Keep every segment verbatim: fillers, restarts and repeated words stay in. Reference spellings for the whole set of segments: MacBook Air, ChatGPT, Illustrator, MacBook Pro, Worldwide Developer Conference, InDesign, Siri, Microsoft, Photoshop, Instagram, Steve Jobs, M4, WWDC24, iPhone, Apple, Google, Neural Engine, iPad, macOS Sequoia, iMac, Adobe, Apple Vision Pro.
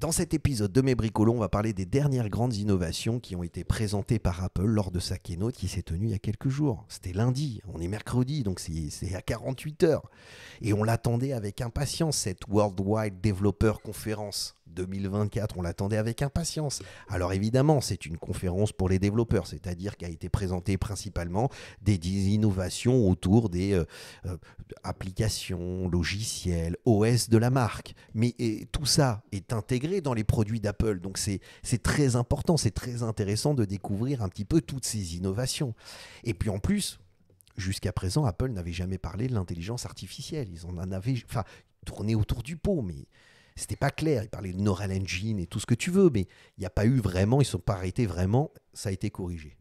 Dans cet épisode de Mes Bricolos, on va parler des dernières grandes innovations qui ont été présentées par Apple lors de sa keynote qui s'est tenue il y a quelques jours. C'était lundi, on est mercredi, donc c'est à quarante-huit heures. Et on l'attendait avec impatience, cette Worldwide Developer Conference deux mille vingt-quatre, on l'attendait avec impatience. Alors évidemment, c'est une conférence pour les développeurs, c'est-à-dire qu'a été présentée principalement des innovations autour des euh, euh, applications, logiciels, O S de la marque. Mais et, tout ça est intégré dans les produits d'Apple, donc c'est très important, c'est très intéressant de découvrir un petit peu toutes ces innovations. Et puis en plus, jusqu'à présent, Apple n'avait jamais parlé de l'intelligence artificielle. Ils en avaient enfin, tourné autour du pot, mais... C'était pas clair, ils parlaient de Neural Engine et tout ce que tu veux, mais il n'y a pas eu vraiment, ils ne sont pas arrêtés vraiment, ça a été corrigé.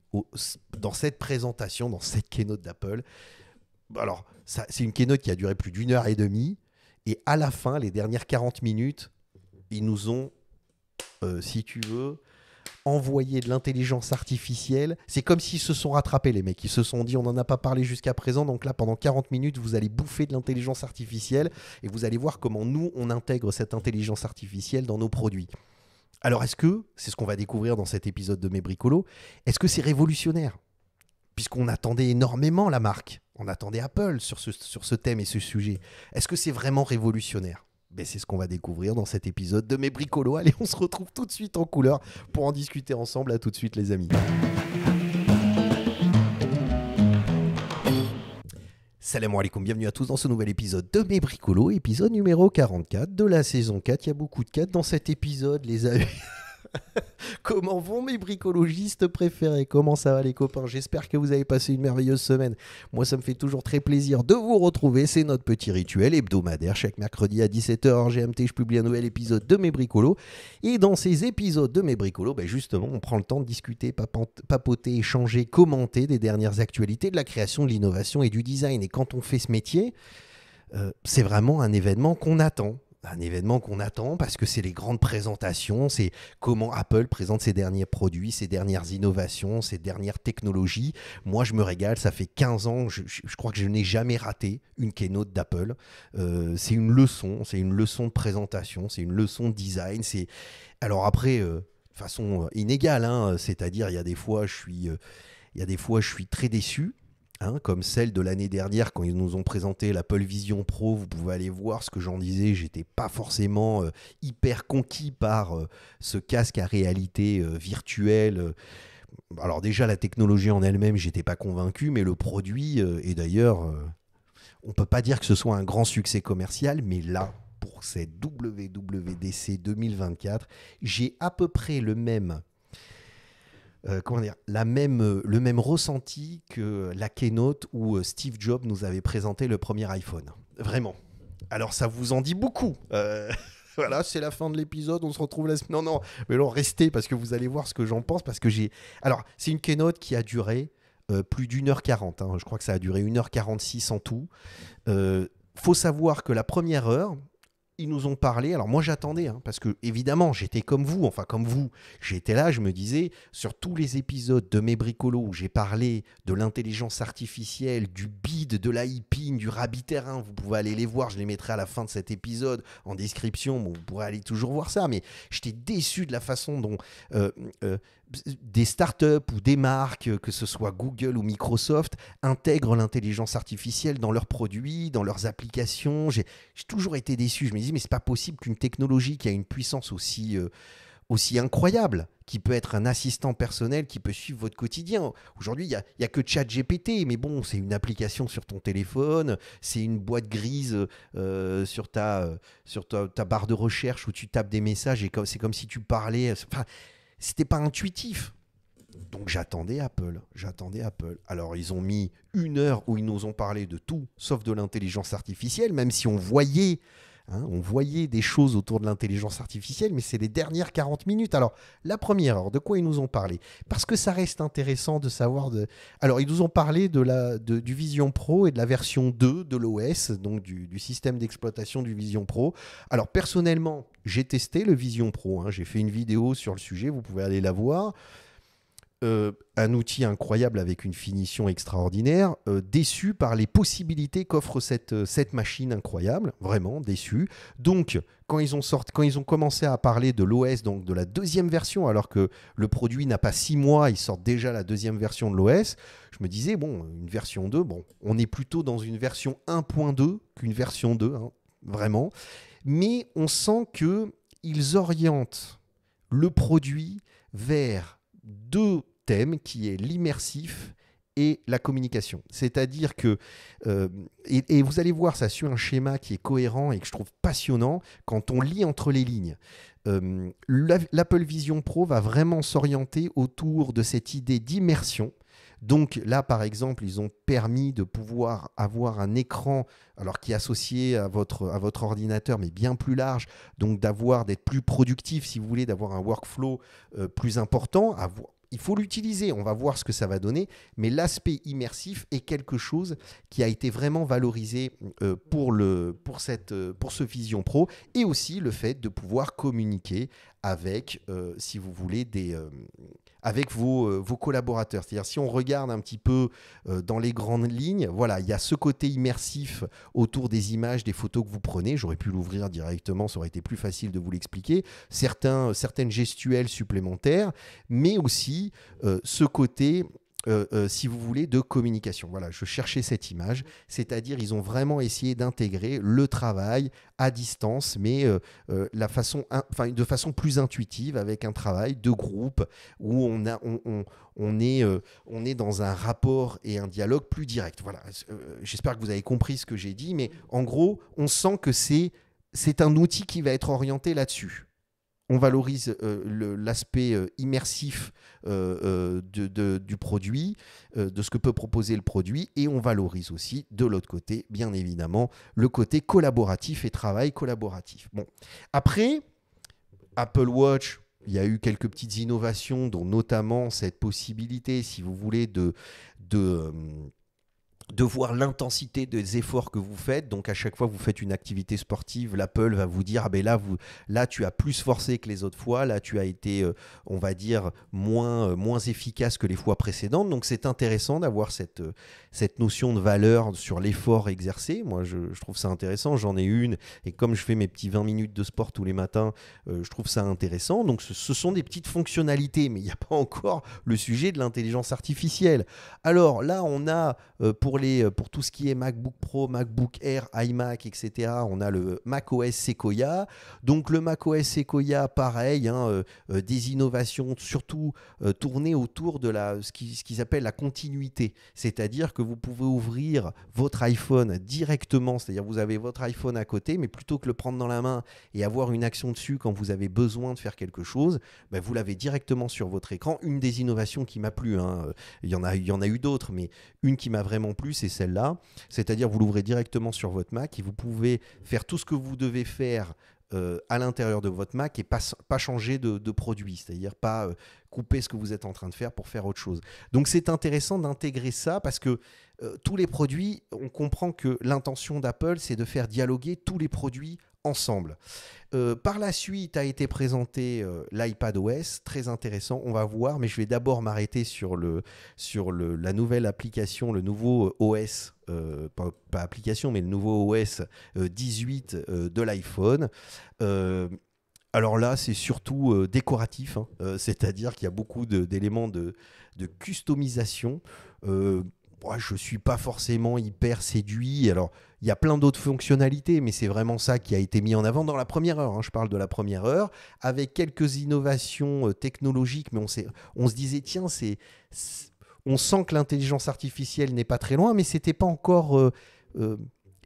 Dans cette présentation, dans cette keynote d'Apple, alors c'est une keynote qui a duré plus d'une heure et demie, et à la fin, les dernières quarante minutes, ils nous ont, euh, si tu veux, envoyé de l'intelligence artificielle. C'est comme s'ils se sont rattrapés, les mecs, ils se sont dit on n'en a pas parlé jusqu'à présent, donc là pendant quarante minutes vous allez bouffer de l'intelligence artificielle et vous allez voir comment nous on intègre cette intelligence artificielle dans nos produits. Alors est-ce que, c'est ce qu'on va découvrir dans cet épisode de Mes Bricolos, est-ce que c'est révolutionnaire? Puisqu'on attendait énormément la marque, on attendait Apple sur ce, sur ce thème et ce sujet. Est-ce que c'est vraiment révolutionnaire? Ben c'est ce qu'on va découvrir dans cet épisode de Mes Bricolos. Allez, on se retrouve tout de suite en couleur pour en discuter ensemble. À tout de suite, les amis. Salam alaikum, bienvenue à tous dans ce nouvel épisode de Mes Bricolos, épisode numéro quarante-quatre de la saison quatre. Il y a beaucoup de quatre dans cet épisode, les amis. Comment vont mes bricologistes préférés? Comment ça va les copains? J'espère que vous avez passé une merveilleuse semaine. Moi ça me fait toujours très plaisir de vous retrouver. C'est notre petit rituel hebdomadaire. Chaque mercredi à dix-sept heures G M T, je publie un nouvel épisode de Mes Bricolos. Et dans ces épisodes de Mes Bricolos, ben justement on prend le temps de discuter, papoter, échanger, commenter des dernières actualités de la création, de l'innovation et du design. Et quand on fait ce métier, euh, c'est vraiment un événement qu'on attend. Un événement qu'on attend parce que c'est les grandes présentations, c'est comment Apple présente ses derniers produits, ses dernières innovations, ses dernières technologies. Moi, je me régale, ça fait quinze ans, je, je crois que je n'ai jamais raté une keynote d'Apple. Euh, c'est une leçon, c'est une leçon de présentation, c'est une leçon de design. C'est... Alors après, euh, façon inégale, hein, c'est-à-dire il y a des fois, je suis, euh, il y a des fois, je suis très déçu. Hein, comme celle de l'année dernière quand ils nous ont présenté l'Apple Vision Pro, vous pouvez aller voir ce que j'en disais, j'étais pas forcément euh, hyper conquis par euh, ce casque à réalité euh, virtuelle. Alors déjà la technologie en elle-même, j'étais pas convaincu, mais le produit, euh, et d'ailleurs euh, on peut pas dire que ce soit un grand succès commercial, mais là pour cette W W D C deux mille vingt-quatre, j'ai à peu près le même Euh, comment dire, la même, le même ressenti que la keynote où Steve Jobs nous avait présenté le premier iPhone. Vraiment. Alors, ça vous en dit beaucoup. Euh, voilà, c'est la fin de l'épisode. On se retrouve la semaine. Non, non, mais non, restez parce que vous allez voir ce que j'en pense. Parce que j'ai. Alors, c'est une keynote qui a duré euh, plus d'une heure quarante. Hein. Je crois que ça a duré une heure quarante-six en tout. Euh, faut savoir que la première heure, ils nous ont parlé, alors moi j'attendais, hein, parce que évidemment j'étais comme vous, enfin comme vous, j'étais là, je me disais, sur tous les épisodes de Mes Bricolos où j'ai parlé de l'intelligence artificielle, du bid, de l'hyping, du rabbit terrain, vous pouvez aller les voir, je les mettrai à la fin de cet épisode en description, bon, vous pourrez aller toujours voir ça, mais j'étais déçu de la façon dont euh, euh, des startups ou des marques, que ce soit Google ou Microsoft, intègrent l'intelligence artificielle dans leurs produits, dans leurs applications. J'ai toujours été déçu, je me dis, mais c'est pas possible qu'une technologie qui a une puissance aussi, euh, aussi incroyable, qui peut être un assistant personnel, qui peut suivre votre quotidien. Aujourd'hui, il n'y a, y a que ChatGPT, mais bon, c'est une application sur ton téléphone, c'est une boîte grise euh, sur, ta, euh, sur ta, ta barre de recherche où tu tapes des messages et c'est comme si tu parlais. Enfin, c'était pas intuitif. Donc j'attendais Apple, j'attendais Apple. Alors ils ont mis une heure où ils nous ont parlé de tout, sauf de l'intelligence artificielle, même si on voyait... Hein, on voyait des choses autour de l'intelligence artificielle, mais c'est les dernières quarante minutes. Alors, la première heure, de quoi ils nous ont parlé? Parce que ça reste intéressant de savoir... De... Alors, ils nous ont parlé de la, de, du Vision Pro et de la version deux de l'O S, donc du, du système d'exploitation du Vision Pro. Alors, personnellement, j'ai testé le Vision Pro. Hein, j'ai fait une vidéo sur le sujet, vous pouvez aller la voir. euh, un outil incroyable avec une finition extraordinaire, euh, déçu par les possibilités qu'offre cette, cette machine incroyable, vraiment déçu. Donc, quand ils ont sorti, quand ils ont commencé à parler de l'O S, donc de la deuxième version, alors que le produit n'a pas six mois, ils sortent déjà la deuxième version de l'O S, je me disais, bon, une version deux, bon, on est plutôt dans une version un point deux qu'une version deux, hein, vraiment. Mais on sent qu'ils orientent le produit vers deux thèmes qui est l'immersif et la communication. C'est-à-dire que, euh, et, et vous allez voir, ça suit un schéma qui est cohérent et que je trouve passionnant quand on lit entre les lignes. Euh, l'Apple Vision Pro va vraiment s'orienter autour de cette idée d'immersion. Donc là, par exemple, ils ont permis de pouvoir avoir un écran, alors qui est associé à votre, à votre ordinateur, mais bien plus large, donc d'avoir, d'être plus productif, si vous voulez, d'avoir un workflow euh, plus important. À, il faut l'utiliser, on va voir ce que ça va donner, mais l'aspect immersif est quelque chose qui a été vraiment valorisé euh, pour, le, pour, cette, euh, pour ce Vision Pro, et aussi le fait de pouvoir communiquer avec, euh, si vous voulez, des... Euh, avec vos, euh, vos collaborateurs. C'est-à-dire, si on regarde un petit peu euh, dans les grandes lignes, voilà, il y a ce côté immersif autour des images, des photos que vous prenez. J'aurais pu l'ouvrir directement, ça aurait été plus facile de vous l'expliquer. Certains, certaines gestuelles supplémentaires, mais aussi euh, ce côté, euh, euh, si vous voulez, de communication. Voilà, je cherchais cette image. C'est-à-dire, ils ont vraiment essayé d'intégrer le travail à distance, mais euh, euh, la façon, enfin, de façon plus intuitive, avec un travail de groupe où on, a, on, on, on, est, euh, on est dans un rapport et un dialogue plus direct. Voilà. Euh, j'espère que vous avez compris ce que j'ai dit, mais en gros, on sent que c'est, c'est un outil qui va être orienté là-dessus. On valorise euh, l'aspect euh, immersif euh, euh, de, de, du produit, euh, de ce que peut proposer le produit, et on valorise aussi, de l'autre côté, bien évidemment, le côté collaboratif et travail collaboratif. Bon. Après, Apple Watch, il y a eu quelques petites innovations, dont notamment cette possibilité, si vous voulez, de... de euh, de voir l'intensité des efforts que vous faites. Donc, à chaque fois que vous faites une activité sportive, l'Apple va vous dire, ah ben là, vous, là, tu as plus forcé que les autres fois. Là, tu as été, euh, on va dire, moins, euh, moins efficace que les fois précédentes. Donc, c'est intéressant d'avoir cette, euh, cette notion de valeur sur l'effort exercé. Moi, je, je trouve ça intéressant. J'en ai une. Et comme je fais mes petits vingt minutes de sport tous les matins, euh, je trouve ça intéressant. Donc, ce, ce sont des petites fonctionnalités. Mais il n'y a pas encore le sujet de l'intelligence artificielle. Alors, là, on a, euh, pour Les, pour tout ce qui est MacBook Pro, MacBook Air, iMac, et cetera, on a le macOS Sequoia. Donc le macOS Sequoia, pareil, hein, euh, euh, des innovations surtout euh, tournées autour de la, ce qu'ils ce qu'ils appellent la continuité. C'est-à-dire que vous pouvez ouvrir votre iPhone directement, c'est-à-dire vous avez votre iPhone à côté, mais plutôt que le prendre dans la main et avoir une action dessus quand vous avez besoin de faire quelque chose, ben vous l'avez directement sur votre écran. Une des innovations qui m'a plu, hein, il y en a, il y en a eu d'autres, mais une qui m'a vraiment plu, c'est celle-là, c'est-à-dire vous l'ouvrez directement sur votre Mac et vous pouvez faire tout ce que vous devez faire euh, à l'intérieur de votre Mac et pas, pas changer de, de produit, c'est-à-dire pas euh, couper ce que vous êtes en train de faire pour faire autre chose. Donc c'est intéressant d'intégrer ça parce que euh, tous les produits, on comprend que l'intention d'Apple, c'est de faire dialoguer tous les produits ensemble. Euh, par la suite a été présenté euh, l'iPadOS, très intéressant, on va voir, mais je vais d'abord m'arrêter sur, le, sur le, la nouvelle application, le nouveau O S, euh, pas, pas application, mais le nouveau O S euh, dix-huit euh, de l'iPhone. Euh, Alors là, c'est surtout euh, décoratif, hein, euh, c'est-à-dire qu'il y a beaucoup d'éléments de, de, de customisation. Euh, moi, je ne suis pas forcément hyper séduit. Alors, il y a plein d'autres fonctionnalités, mais c'est vraiment ça qui a été mis en avant dans la première heure. Hein, je parle de la première heure, avec quelques innovations euh, technologiques, mais on, on se disait, tiens, c'est, c'est, on sent que l'intelligence artificielle n'est pas très loin, mais ce n'était pas encore euh, euh,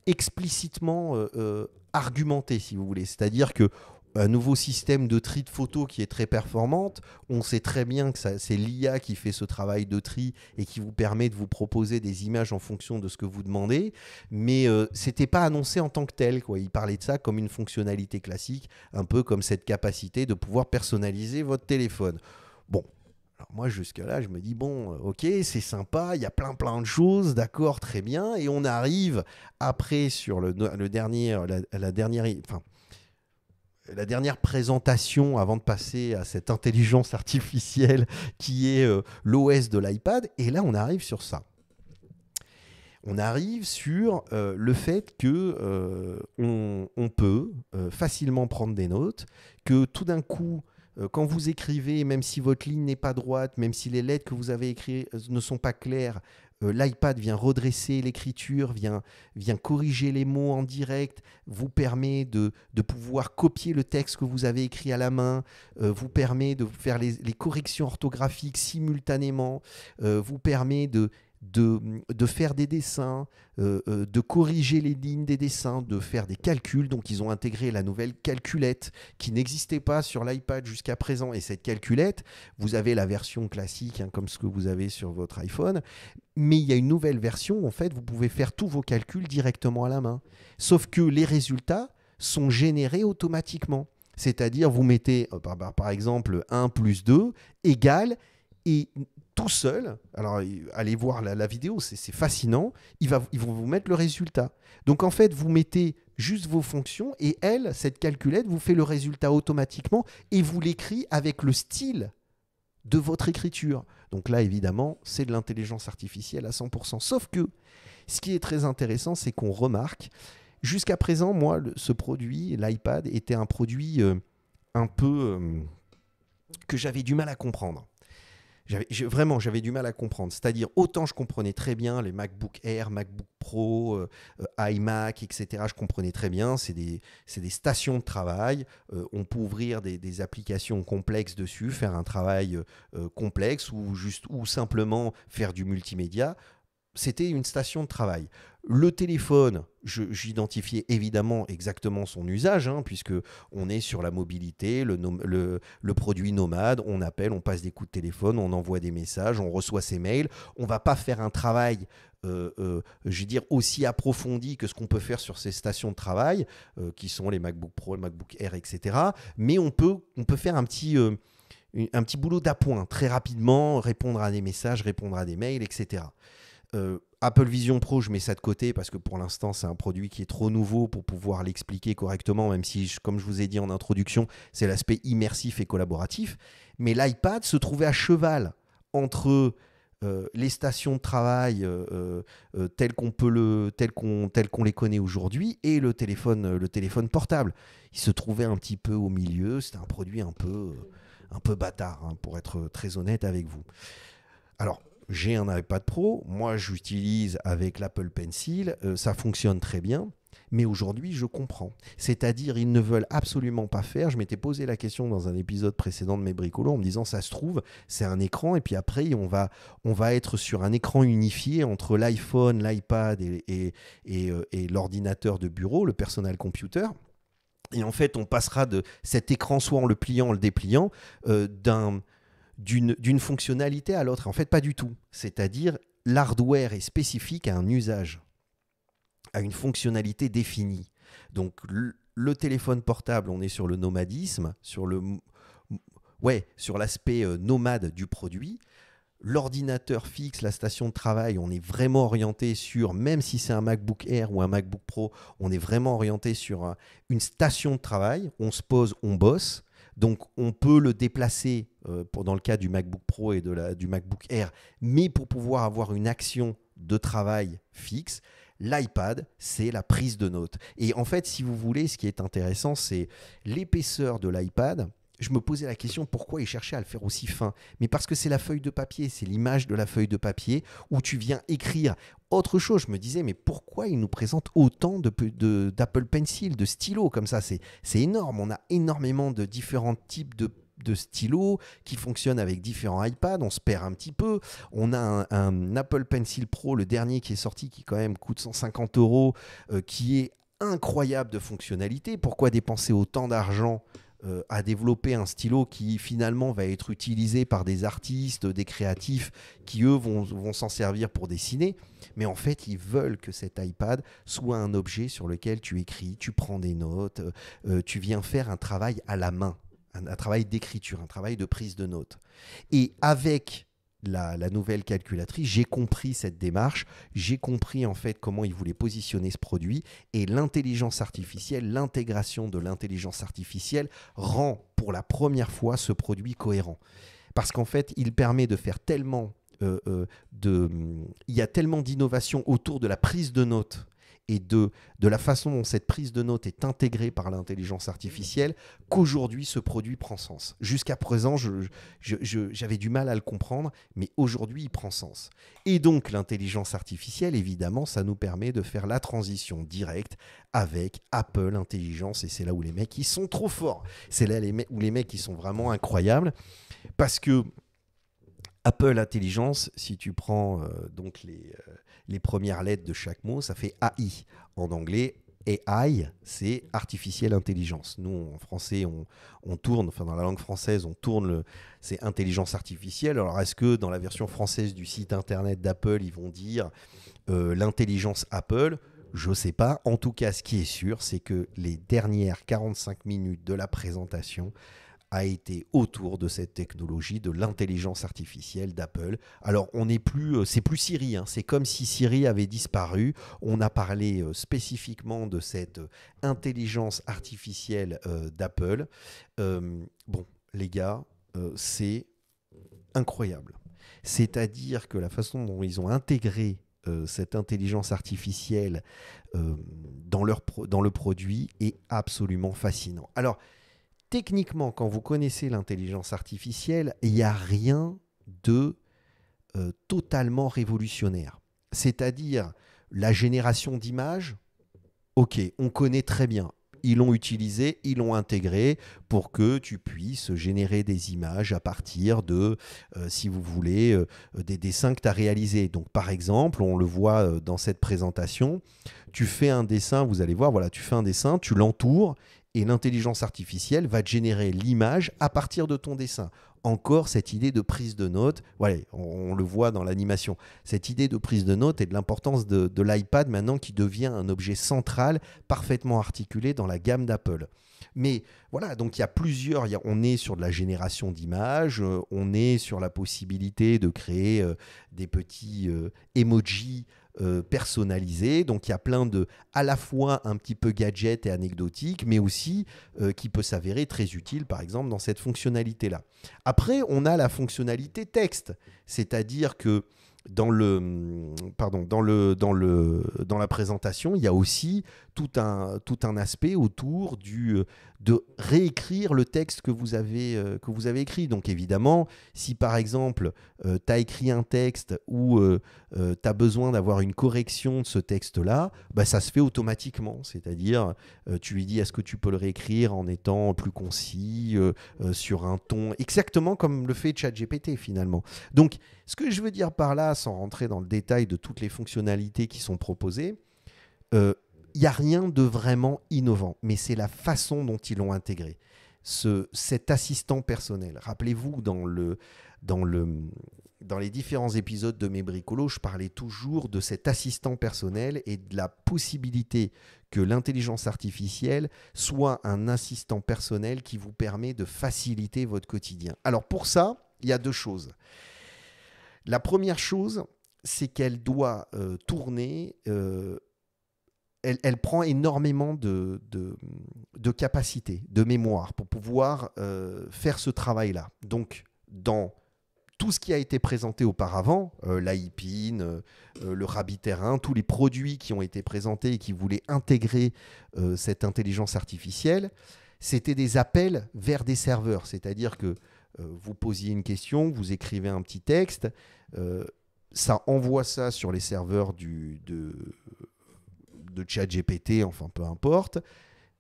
explicitement euh, euh, argumenté, si vous voulez. C'est-à-dire que un nouveau système de tri de photos qui est très performante. On sait très bien que c'est l'I A qui fait ce travail de tri et qui vous permet de vous proposer des images en fonction de ce que vous demandez. Mais euh, ce n'était pas annoncé en tant que tel, quoi. Il parlait de ça comme une fonctionnalité classique, un peu comme cette capacité de pouvoir personnaliser votre téléphone. Bon. Alors moi, jusqu'à là, je me dis, bon, ok, c'est sympa, il y a plein, plein de choses, d'accord, très bien. Et on arrive après sur le, le dernier... La, la dernière... Enfin, la dernière présentation avant de passer à cette intelligence artificielle qui est euh, l'O S de l'iPad. Et là, on arrive sur ça. On arrive sur euh, le fait que euh, on, on peut euh, facilement prendre des notes, que tout d'un coup, euh, quand vous écrivez, même si votre ligne n'est pas droite, même si les lettres que vous avez écrites ne sont pas claires, euh, l'iPad vient redresser l'écriture, vient, vient corriger les mots en direct, vous permet de, de pouvoir copier le texte que vous avez écrit à la main, euh, vous permet de faire les, les corrections orthographiques simultanément, euh, vous permet de... De, de faire des dessins, euh, euh, de corriger les lignes des dessins, de faire des calculs. Donc, ils ont intégré la nouvelle calculette qui n'existait pas sur l'iPad jusqu'à présent. Et cette calculette, vous avez la version classique, hein, comme ce que vous avez sur votre iPhone. Mais il y a une nouvelle version où, en fait, vous pouvez faire tous vos calculs directement à la main. Sauf que les résultats sont générés automatiquement. C'est-à-dire, vous mettez, par exemple, un plus deux égale... Et tout seul, alors allez voir la, la vidéo, c'est fascinant, ils, va, ils vont vous mettre le résultat. Donc en fait, vous mettez juste vos fonctions et elle, cette calculette, vous fait le résultat automatiquement et vous l'écrit avec le style de votre écriture. Donc là, évidemment, c'est de l'intelligence artificielle à cent pour cent. Sauf que ce qui est très intéressant, c'est qu'on remarque, jusqu'à présent, moi, le, ce produit, l'iPad, était un produit euh, un peu euh, que j'avais du mal à comprendre. Je, vraiment, j'avais du mal à comprendre. C'est-à-dire, autant je comprenais très bien les MacBook Air, MacBook Pro, euh, iMac, et cetera. Je comprenais très bien, c'est des, c'est des stations de travail. Euh, on peut ouvrir des, des applications complexes dessus, faire un travail euh, complexe ou, juste, ou simplement faire du multimédia. C'était une station de travail. Le téléphone, j'identifiais évidemment exactement son usage, hein, puisqu'on est sur la mobilité, le, nom, le, le produit nomade, on appelle, on passe des coups de téléphone, on envoie des messages, on reçoit ses mails. On ne va pas faire un travail, euh, euh, je veux dire, aussi approfondi que ce qu'on peut faire sur ces stations de travail, euh, qui sont les MacBook Pro, les MacBook Air, et cetera. Mais on peut, on peut faire un petit... Euh, un petit boulot d'appoint, très rapidement, répondre à des messages, répondre à des mails, et cetera. Euh, Apple Vision Pro, je mets ça de côté parce que pour l'instant, c'est un produit qui est trop nouveau pour pouvoir l'expliquer correctement, même si, comme je vous ai dit en introduction, c'est l'aspect immersif et collaboratif. Mais l'iPad se trouvait à cheval entre euh, les stations de travail euh, euh, telles qu'on peut le, telles qu'on, telles qu'on les connaît aujourd'hui et le téléphone, le téléphone portable. Il se trouvait un petit peu au milieu. C'était un produit un peu... Euh, un peu bâtard, hein, pour être très honnête avec vous. Alors, j'ai un iPad Pro, moi j'utilise avec l'Apple Pencil, euh, ça fonctionne très bien, mais aujourd'hui je comprends. C'est-à-dire, ils ne veulent absolument pas faire, je m'étais posé la question dans un épisode précédent de mes bricolos, en me disant, ça se trouve, c'est un écran, et puis après, on va, on va être sur un écran unifié entre l'iPhone, l'iPad et, et, et, euh, et l'ordinateur de bureau, le personal computer. Et en fait, on passera de cet écran, soit en le pliant, en le dépliant, euh, d'un, d'une, d'une fonctionnalité à l'autre. En fait, pas du tout. C'est-à-dire, l'hardware est spécifique à un usage, à une fonctionnalité définie. Donc, le, le téléphone portable, on est sur le nomadisme, sur le, ouais, sur l'aspect euh, nomade du produit. L'ordinateur fixe, la station de travail, on est vraiment orienté sur, même si c'est un MacBook Air ou un MacBook Pro, on est vraiment orienté sur une station de travail. On se pose, on bosse. Donc, on peut le déplacer euh, pour, dans le cas du MacBook Pro et de la, du MacBook Air, mais pour pouvoir avoir une action de travail fixe. L'iPad, c'est la prise de notes. Et en fait, si vous voulez, ce qui est intéressant, c'est l'épaisseur de l'iPad. Je me posais la question pourquoi ils cherchaient à le faire aussi fin. Mais parce que c'est la feuille de papier, c'est l'image de la feuille de papier où tu viens écrire autre chose. Je me disais, mais pourquoi ils nous présentent autant de, de, d'Apple Pencil, de stylos comme ça? C'est énorme, on a énormément de différents types de, de stylos qui fonctionnent avec différents iPads, on se perd un petit peu. On a un, un Apple Pencil Pro, le dernier qui est sorti, qui quand même coûte cent cinquante euros, euh, qui est incroyable de fonctionnalité. Pourquoi dépenser autant d'argent à développer un stylo qui finalement va être utilisé par des artistes, des créatifs qui eux vont, vont s'en servir pour dessiner, mais en fait ils veulent que cet iPad soit un objet sur lequel tu écris, tu prends des notes, euh, tu viens faire un travail à la main, un, un travail d'écriture, un travail de prise de notes. Et avec la, la nouvelle calculatrice, j'ai compris cette démarche, j'ai compris en fait comment ils voulaient positionner ce produit, et l'intelligence artificielle, l'intégration de l'intelligence artificielle rend pour la première fois ce produit cohérent. Parce qu'en fait, il permet de faire tellement euh, euh, de... Il y a tellement d'innovations autour de la prise de notes et de, de la façon dont cette prise de notes est intégrée par l'intelligence artificielle qu'aujourd'hui, ce produit prend sens. Jusqu'à présent, je, je, je, j'avais du mal à le comprendre, mais aujourd'hui, il prend sens. Et donc, l'intelligence artificielle, évidemment, ça nous permet de faire la transition directe avec Apple Intelligence. Et c'est là où les mecs, ils sont trop forts. C'est là les me- où les mecs, ils sont vraiment incroyables. Parce que Apple Intelligence, si tu prends euh, donc les, euh, les premières lettres de chaque mot, ça fait A I en anglais. Et A I, c'est artificielle intelligence. Nous, en français, on, on tourne, enfin dans la langue française, on tourne, le, c'est intelligence artificielle. Alors, est-ce que dans la version française du site internet d'Apple, ils vont dire euh, l'intelligence Apple ? Je ne sais pas. En tout cas, ce qui est sûr, c'est que les dernières quarante-cinq minutes de la présentation a été autour de cette technologie, de l'intelligence artificielle d'Apple. Alors, on n'est plus, c'est plus Siri, hein. C'est comme si Siri avait disparu. On a parlé spécifiquement de cette intelligence artificielle euh, d'Apple. Euh, bon, les gars, euh, c'est incroyable. C'est-à-dire que la façon dont ils ont intégré euh, cette intelligence artificielle euh, dans, leur pro- dans le produit est absolument fascinant. Alors, techniquement, quand vous connaissez l'intelligence artificielle, il n'y a rien de euh, totalement révolutionnaire. C'est-à-dire, la génération d'images, ok, on connaît très bien. Ils l'ont utilisé, ils l'ont intégré pour que tu puisses générer des images à partir de, euh, si vous voulez, euh, des dessins que tu as réalisés. Donc, par exemple, on le voit dans cette présentation, tu fais un dessin, vous allez voir, voilà, tu fais un dessin, tu l'entoures et l'intelligence artificielle va générer l'image à partir de ton dessin. Encore cette idée de prise de notes, voilà, on, on le voit dans l'animation, cette idée de prise de notes et de l'importance de, de l'iPad maintenant qui devient un objet central, parfaitement articulé dans la gamme d'Apple. Mais voilà, donc il y a plusieurs, y a, on est sur de la génération d'images, euh, on est sur la possibilité de créer euh, des petits euh, emojis Euh, personnalisé, donc il y a plein de, à la fois un petit peu gadget et anecdotique, mais aussi euh, qui peut s'avérer très utile par exemple dans cette fonctionnalité là. Après on a la fonctionnalité texte, c'est-à-dire que dans le, pardon, dans le, dans le, dans la présentation, il y a aussi tout un, tout un aspect autour du, de réécrire le texte que vous avez, euh, que vous avez écrit. Donc évidemment, si par exemple, euh, tu as écrit un texte où euh, euh, tu as besoin d'avoir une correction de ce texte-là, bah, ça se fait automatiquement. C'est-à-dire, euh, tu lui dis, est-ce que tu peux le réécrire en étant plus concis, euh, euh, sur un ton, exactement comme le fait ChatGPT finalement. Donc, ce que je veux dire par là, sans rentrer dans le détail de toutes les fonctionnalités qui sont proposées, euh, il n'y a rien de vraiment innovant, mais c'est la façon dont ils l'ont intégré. Ce, cet assistant personnel. Rappelez-vous, dans, le, dans, le, dans les différents épisodes de Mes Bricolos, je parlais toujours de cet assistant personnel et de la possibilité que l'intelligence artificielle soit un assistant personnel qui vous permet de faciliter votre quotidien. Alors pour ça, il y a deux choses. La première chose, c'est qu'elle doit euh, tourner, euh, elle, elle prend énormément de, de, de capacité, de mémoire pour pouvoir euh, faire ce travail-là. Donc, dans tout ce qui a été présenté auparavant, euh, l'iPin, euh, le Rabbit-Terrain, tous les produits qui ont été présentés et qui voulaient intégrer euh, cette intelligence artificielle, c'était des appels vers des serveurs, c'est-à-dire que vous posiez une question, vous écrivez un petit texte, euh, ça envoie ça sur les serveurs du, de, de ChatGPT, enfin peu importe,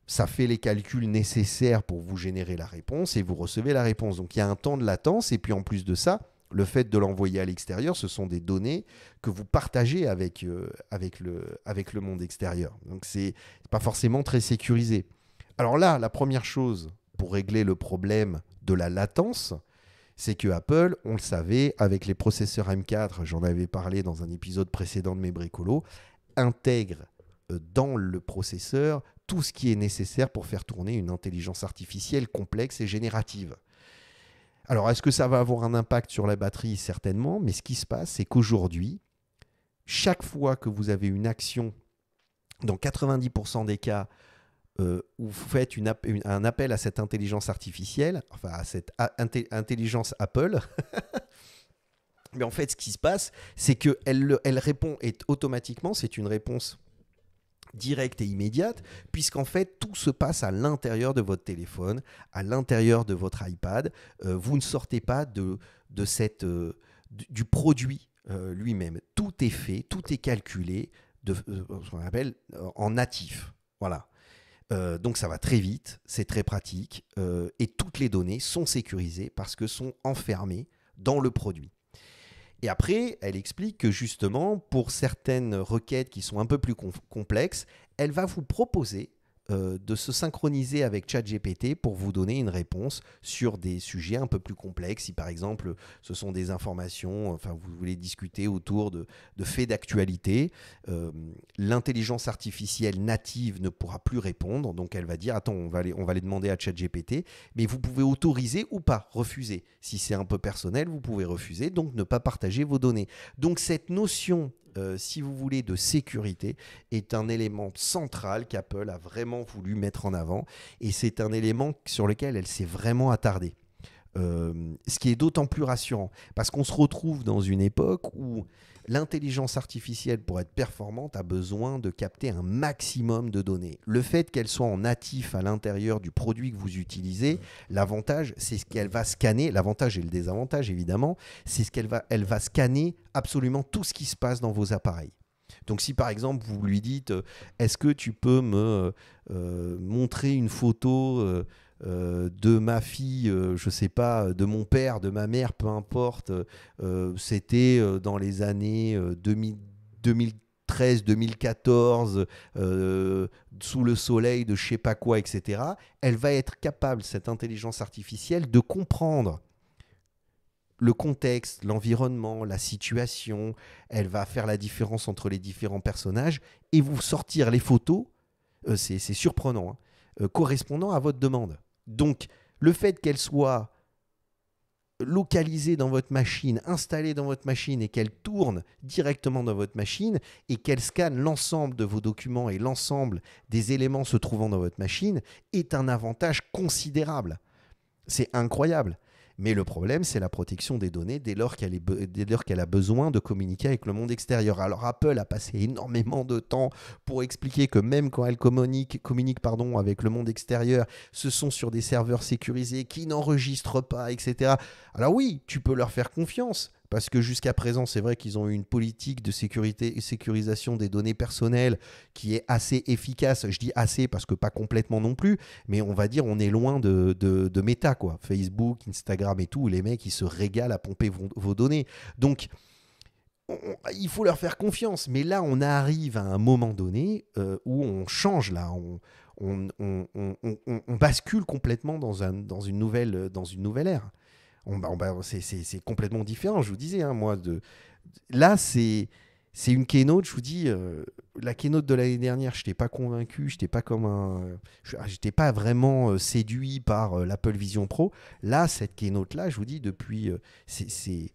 ça fait les calculs nécessaires pour vous générer la réponse et vous recevez la réponse. Donc il y a un temps de latence et puis en plus de ça, le fait de l'envoyer à l'extérieur, ce sont des données que vous partagez avec, euh, avec, le, avec le monde extérieur. Donc c'est pas forcément très sécurisé. Alors là, la première chose pour régler le problème de la latence, c'est que Apple, on le savait, avec les processeurs M quatre, j'en avais parlé dans un épisode précédent de Mes Bricolos, intègre dans le processeur tout ce qui est nécessaire pour faire tourner une intelligence artificielle complexe et générative. Alors, est-ce que ça va avoir un impact sur la batterie? Certainement, mais ce qui se passe, c'est qu'aujourd'hui, chaque fois que vous avez une action, dans quatre-vingt-dix pour cent des cas, euh, où vous faites une, une, un appel à cette intelligence artificielle, enfin à cette inté intelligence Apple, mais en fait, ce qui se passe, c'est qu'elle elle répond et automatiquement, c'est une réponse directe et immédiate, puisqu'en fait, tout se passe à l'intérieur de votre téléphone, à l'intérieur de votre iPad. Euh, vous ne sortez pas de, de cette, euh, du produit euh, lui-même. Tout est fait, tout est calculé, de, euh, ce qu'on appelle euh, en natif. Voilà. Euh, donc, ça va très vite, c'est très pratique, euh, et toutes les données sont sécurisées parce que sont enfermées dans le produit. Et après, elle explique que justement, pour certaines requêtes qui sont un peu plus complexes, elle va vous proposer euh, de se synchroniser avec ChatGPT pour vous donner une réponse sur des sujets un peu plus complexes. Si par exemple, ce sont des informations, enfin, vous voulez discuter autour de, de faits d'actualité, euh, l'intelligence artificielle native ne pourra plus répondre. Donc, elle va dire, attends, on va aller, on va aller demander à ChatGPT, mais vous pouvez autoriser ou pas, refuser. Si c'est un peu personnel, vous pouvez refuser, donc ne pas partager vos données. Donc, cette notion... Euh, si vous voulez, de sécurité est un élément central qu'Apple a vraiment voulu mettre en avant et c'est un élément sur lequel elle s'est vraiment attardée. Euh, ce qui est d'autant plus rassurant parce qu'on se retrouve dans une époque où l'intelligence artificielle, pour être performante, a besoin de capter un maximum de données. Le fait qu'elle soit en natif à l'intérieur du produit que vous utilisez, l'avantage, c'est ce qu'elle va scanner. L'avantage et le désavantage, évidemment, c'est ce qu'elle va, elle va scanner absolument tout ce qui se passe dans vos appareils. Donc, si par exemple, vous lui dites « Est-ce que tu peux me euh, montrer une photo euh, Euh, de ma fille, euh, je sais pas, de mon père, de ma mère, peu importe, euh, c'était euh, dans les années euh, deux mille treize deux mille quatorze, euh, sous le soleil de je sais pas quoi, et cetera », elle va être capable, cette intelligence artificielle, de comprendre le contexte, l'environnement, la situation, elle va faire la différence entre les différents personnages et vous sortir les photos, euh, c'est surprenant, hein, euh, correspondant à votre demande. Donc, le fait qu'elle soit localisée dans votre machine, installée dans votre machine et qu'elle tourne directement dans votre machine et qu'elle scanne l'ensemble de vos documents et l'ensemble des éléments se trouvant dans votre machine est un avantage considérable. C'est incroyable. Mais le problème, c'est la protection des données dès lors qu'elle qu'elle a besoin de communiquer avec le monde extérieur. Alors, Apple a passé énormément de temps pour expliquer que même quand elle communique, communique pardon, avec le monde extérieur, ce sont sur des serveurs sécurisés qui n'enregistrent pas, et cetera. Alors oui, tu peux leur faire confiance. Parce que jusqu'à présent, c'est vrai qu'ils ont eu une politique de sécurité et sécurisation des données personnelles qui est assez efficace. Je dis assez parce que pas complètement non plus, mais on va dire on est loin de, de, de Meta, quoi. Facebook, Instagram et tout, les mecs, ils se régalent à pomper vos, vos données. Donc, on, il faut leur faire confiance. Mais là, on arrive à un moment donné euh, où on change, là, on, on, on, on, on, on bascule complètement dans, un, dans, une, nouvelle, dans une nouvelle ère. C'est complètement différent, je vous disais. Hein, moi, de, là, c'est une keynote, je vous dis, euh, la keynote de l'année dernière, je n'étais pas convaincu, je n'étais pas, pas vraiment euh, séduit par euh, l'Apple Vision Pro. Là, cette keynote-là, je vous dis, depuis, euh, c'est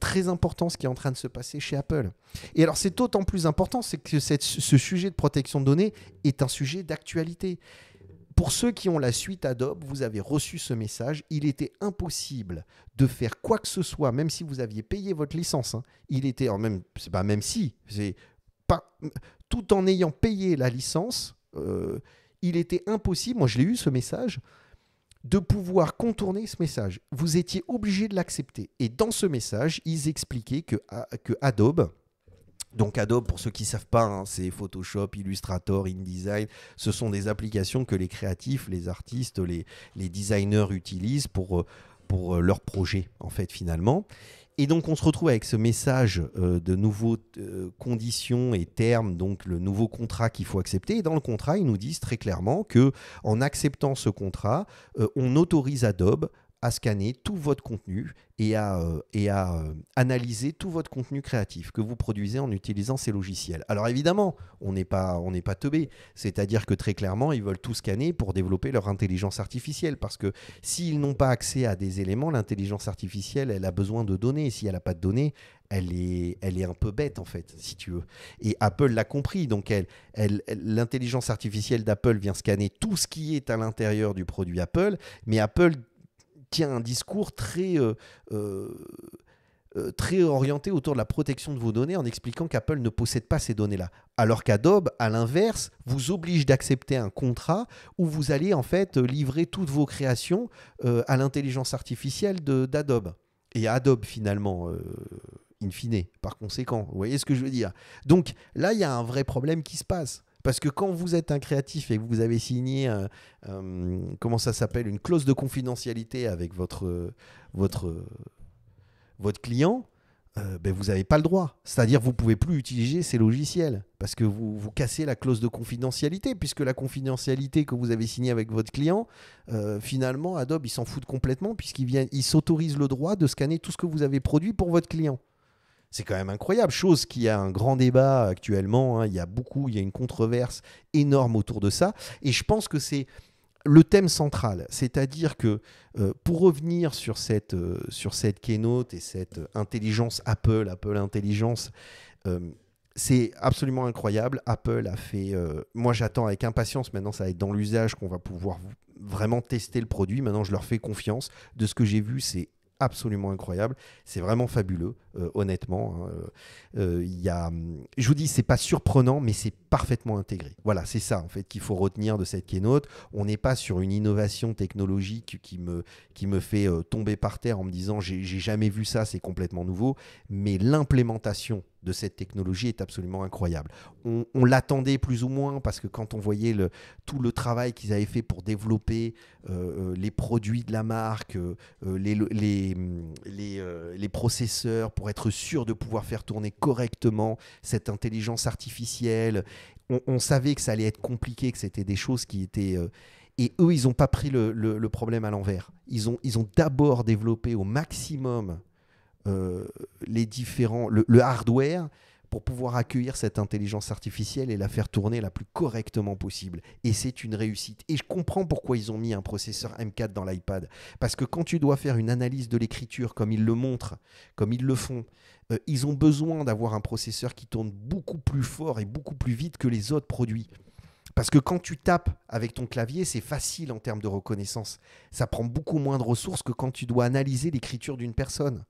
très important ce qui est en train de se passer chez Apple. Et alors, c'est d'autant plus important, c'est que cette, ce sujet de protection de données est un sujet d'actualité. Pour ceux qui ont la suite Adobe, vous avez reçu ce message. Il était impossible de faire quoi que ce soit, même si vous aviez payé votre licence. Hein. Il était, alors même, c'est pas même si, c'est pas, tout en ayant payé la licence, euh, il était impossible, moi je l'ai eu ce message, de pouvoir contourner ce message. Vous étiez obligé de l'accepter. Et dans ce message, ils expliquaient que, que Adobe... Donc Adobe, pour ceux qui ne savent pas, hein, c'est Photoshop, Illustrator, InDesign. Ce sont des applications que les créatifs, les artistes, les, les designers utilisent pour, pour leurs projets, en fait, finalement. Et donc, on se retrouve avec ce message euh, de nouveaux euh, conditions et termes, donc le nouveau contrat qu'il faut accepter. Et dans le contrat, ils nous disent très clairement qu'en acceptant ce contrat, euh, on autorise Adobe à scanner tout votre contenu et à, euh, et à euh, analyser tout votre contenu créatif que vous produisez en utilisant ces logiciels. Alors évidemment, on n'est pas, on n'est pas teubé. C'est-à-dire que très clairement, ils veulent tout scanner pour développer leur intelligence artificielle, parce que s'ils n'ont pas accès à des éléments, l'intelligence artificielle, elle a besoin de données. Si elle n'a pas de données, elle est, elle est un peu bête, en fait, si tu veux. Et Apple l'a compris. Donc elle, elle, l'intelligence artificielle d'Apple vient scanner tout ce qui est à l'intérieur du produit Apple, mais Apple tient un discours très, euh, euh, très orienté autour de la protection de vos données, en expliquant qu'Apple ne possède pas ces données-là. Alors qu'Adobe, à l'inverse, vous oblige d'accepter un contrat où vous allez en fait livrer toutes vos créations euh, à l'intelligence artificielle d'Adobe. Et Adobe, finalement, euh, in fine, par conséquent. Vous voyez ce que je veux dire? Donc là, il y a un vrai problème qui se passe. Parce que quand vous êtes un créatif et que vous avez signé euh, euh, comment ça s'appelle, une clause de confidentialité avec votre, euh, votre, euh, votre client, euh, ben vous n'avez pas le droit. C'est-à-dire que vous ne pouvez plus utiliser ces logiciels parce que vous, vous cassez la clause de confidentialité, puisque la confidentialité que vous avez signée avec votre client, euh, finalement, Adobe, il s'en fout complètement, puisqu'il vient, il s'autorise le droit de scanner tout ce que vous avez produit pour votre client. C'est quand même incroyable, chose qui a un grand débat actuellement, hein. Il y a beaucoup, il y a une controverse énorme autour de ça. Et je pense que c'est le thème central. C'est-à-dire que euh, pour revenir sur cette, euh, sur cette keynote et cette intelligence Apple, Apple Intelligence, euh, c'est absolument incroyable. Apple a fait... Euh, moi, j'attends avec impatience. Maintenant, ça va être dans l'usage qu'on va pouvoir vraiment tester le produit. Maintenant, je leur fais confiance. De ce que j'ai vu, c'est absolument incroyable, c'est vraiment fabuleux, euh, honnêtement. Hein. Euh, y a, je vous dis, c'est pas surprenant, mais c'est parfaitement intégré. Voilà, c'est ça en fait qu'il faut retenir de cette keynote. On n'est pas sur une innovation technologique qui me, qui me fait euh, tomber par terre en me disant j'ai jamais vu ça, c'est complètement nouveau, mais l'implémentation de cette technologie est absolument incroyable. On, on l'attendait plus ou moins, parce que quand on voyait le, tout le travail qu'ils avaient fait pour développer euh, les produits de la marque, euh, les, les, les, euh, les processeurs, pour être sûr de pouvoir faire tourner correctement cette intelligence artificielle, on, on savait que ça allait être compliqué, que c'était des choses qui étaient... Euh, et eux, ils n'ont pas pris le, le, le problème à l'envers. Ils ont, ils ont d'abord développé au maximum Euh, les différents, le, le hardware pour pouvoir accueillir cette intelligence artificielle et la faire tourner la plus correctement possible. Et c'est une réussite. Et je comprends pourquoi ils ont mis un processeur M quatre dans l'iPad. Parce que quand tu dois faire une analyse de l'écriture, comme ils le montrent, comme ils le font, euh, ils ont besoin d'avoir un processeur qui tourne beaucoup plus fort et beaucoup plus vite que les autres produits. Parce que quand tu tapes avec ton clavier, c'est facile en termes de reconnaissance. Ça prend beaucoup moins de ressources que quand tu dois analyser l'écriture d'une personne.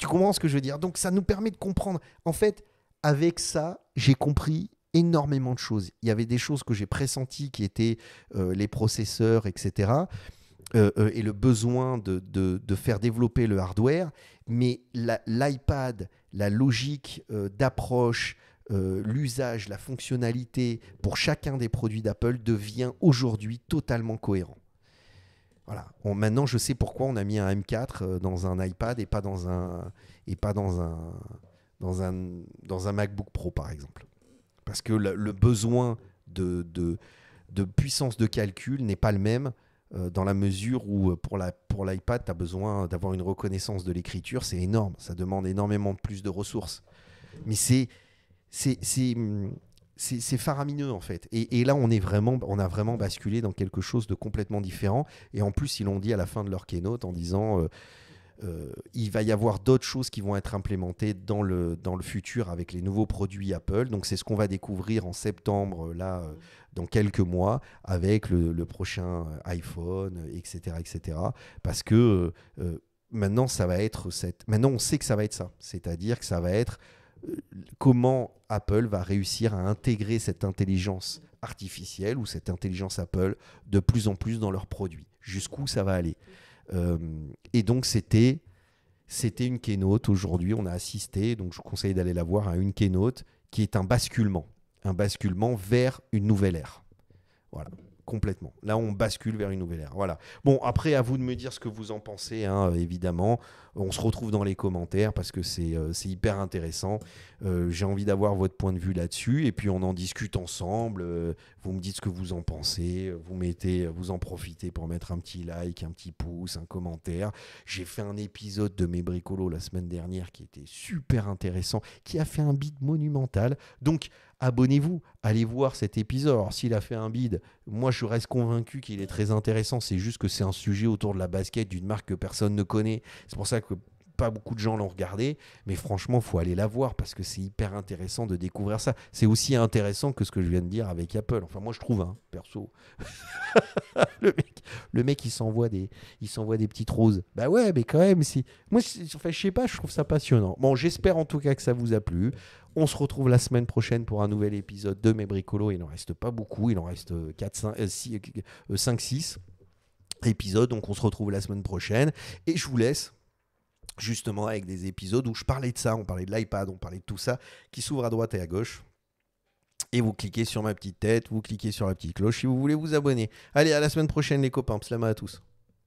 Tu comprends ce que je veux dire? Donc, ça nous permet de comprendre. En fait, avec ça, j'ai compris énormément de choses. Il y avait des choses que j'ai pressenties qui étaient euh, les processeurs, et cetera, euh, euh, et le besoin de, de, de faire développer le hardware. Mais l'iPad, la, la logique euh, d'approche, euh, l'usage, la fonctionnalité pour chacun des produits d'Apple devient aujourd'hui totalement cohérent. Voilà. On, maintenant, je sais pourquoi on a mis un M quatre dans un iPad et pas dans un, et pas dans un, dans un, dans un MacBook Pro, par exemple. Parce que le, le besoin de, de, de puissance de calcul n'est pas le même, euh, dans la mesure où pour la, pour l'iPad, tu as besoin d'avoir une reconnaissance de l'écriture. C'est énorme. Ça demande énormément plus de ressources. Mais c'est... c'est, c'est c'est faramineux en fait, et, et là on, est vraiment, on a vraiment basculé dans quelque chose de complètement différent. Et en plus, ils l'ont dit à la fin de leur keynote en disant euh, euh, il va y avoir d'autres choses qui vont être implémentées dans le, dans le futur avec les nouveaux produits Apple. Donc c'est ce qu'on va découvrir en septembre, là, euh, dans quelques mois, avec le, le prochain iPhone, etc., etc., parce que euh, maintenant ça va être cette... maintenant on sait que ça va être ça, c'est-à-dire que ça va être comment Apple va réussir à intégrer cette intelligence artificielle ou cette intelligence Apple de plus en plus dans leurs produits. Jusqu'où ça va aller. Euh, et donc, c'était c'était une keynote. Aujourd'hui, on a assisté, donc je vous conseille d'aller la voir, à une keynote qui est un basculement. Un basculement vers une nouvelle ère. Voilà. complètement. Là, on bascule vers une nouvelle ère. Voilà. Bon, après, à vous de me dire ce que vous en pensez, hein, évidemment. On se retrouve dans les commentaires parce que c'est euh, c'est hyper intéressant. Euh, j'ai envie d'avoir votre point de vue là-dessus et puis on en discute ensemble. Euh, vous me dites ce que vous en pensez. Vous mettez, vous en profitez pour mettre un petit like, un petit pouce, un commentaire. J'ai fait un épisode de mes bricolos la semaine dernière qui était super intéressant, qui a fait un bid monumental. Donc, abonnez-vous, allez voir cet épisode. Alors, s'il a fait un bid, moi je reste convaincu qu'il est très intéressant. C'est juste que c'est un sujet autour de la basket d'une marque que personne ne connaît. C'est pour ça que pas beaucoup de gens l'ont regardé, mais franchement, il faut aller la voir parce que c'est hyper intéressant de découvrir ça. C'est aussi intéressant que ce que je viens de dire avec Apple. Enfin, moi, je trouve, hein, perso. le, mec, le mec, il s'envoie des, il s'envoie des petites roses. Bah ouais, mais quand même, si... moi, enfin, je sais pas, je trouve ça passionnant. Bon, j'espère en tout cas que ça vous a plu. On se retrouve la semaine prochaine pour un nouvel épisode de Mes Bricolos. Il n'en reste pas beaucoup, il en reste cinq six épisodes. Donc, on se retrouve la semaine prochaine et je vous laisse justement avec des épisodes où je parlais de ça, on parlait de l'iPad, on parlait de tout ça, qui s'ouvre à droite et à gauche. Et vous cliquez sur ma petite tête, vous cliquez sur la petite cloche si vous voulez vous abonner. Allez, à la semaine prochaine les copains, pslama à tous.